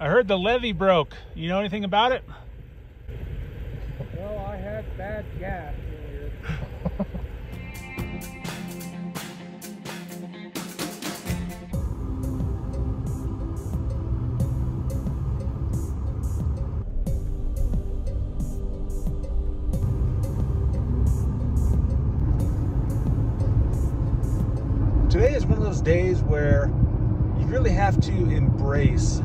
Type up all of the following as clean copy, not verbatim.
I heard the levee broke. You know anything about it? Well, I had bad gas earlier. Today is one of those days where you really have to embrace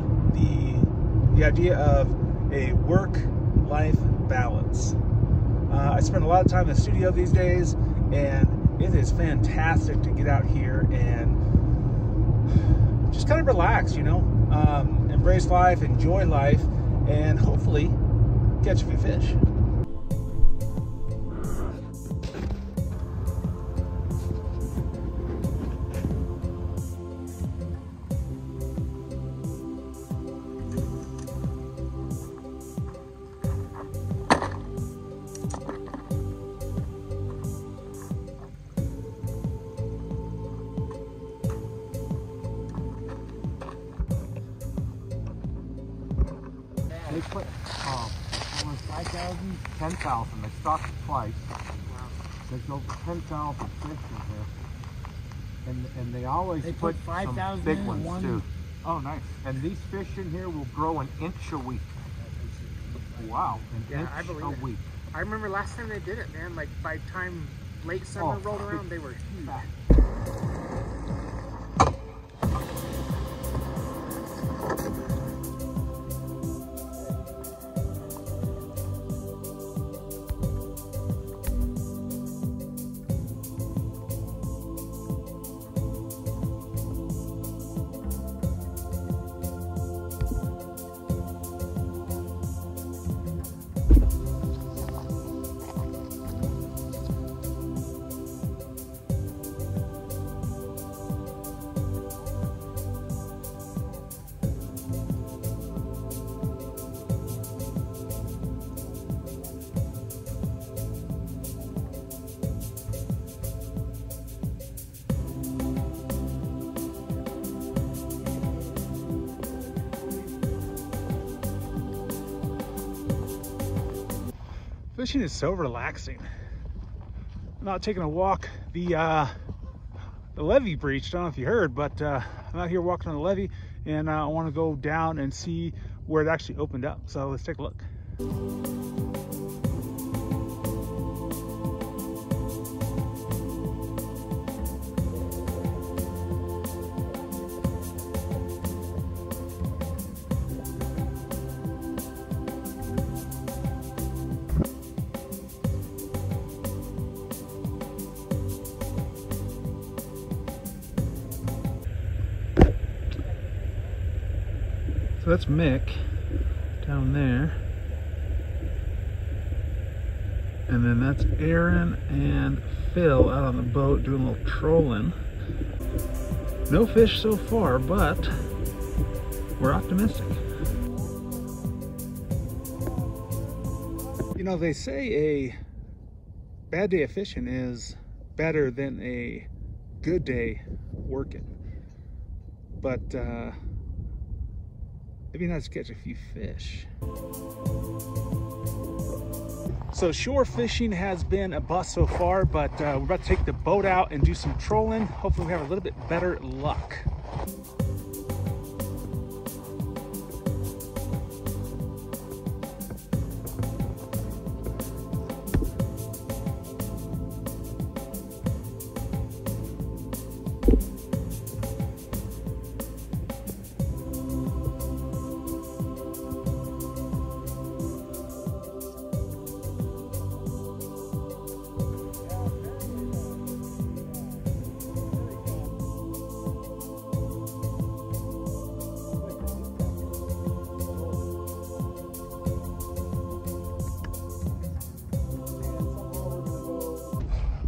the idea of a work-life balance. I spend a lot of time in the studio these days, and it is fantastic to get out here and just kind of relax, you know, embrace life, enjoy life, and hopefully catch a few fish. They put almost 5,000, 10,000. They stocked it twice. Wow. There's over 10,000 fish in here, and they always put 5,000 big ones too. Oh, nice! And these fish in here will grow an inch a week. Wow, an inch a week. I remember last time they did it, man. Like by the time late summer rolled around, they were huge. Fishing is so relaxing. I'm out taking a walk. The levee breached. I don't know if you heard, but I'm out here walking on the levee, and I want to go down and see where it actually opened up. So let's take a look. So that's Mick down there, and then that's Aaron and Phil out on the boat doing a little trolling. No fish so far, but we're optimistic. You know, they say a bad day of fishing is better than a good day working, but it'd be nice to catch a few fish. So shore fishing has been a bust so far, but we're about to take the boat out and do some trolling. Hopefully we have a little bit better luck.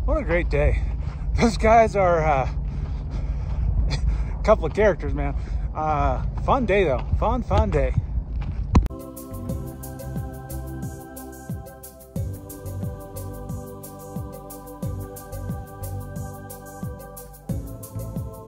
What a great day. Those guys are a couple of characters, man. Fun day though, fun day.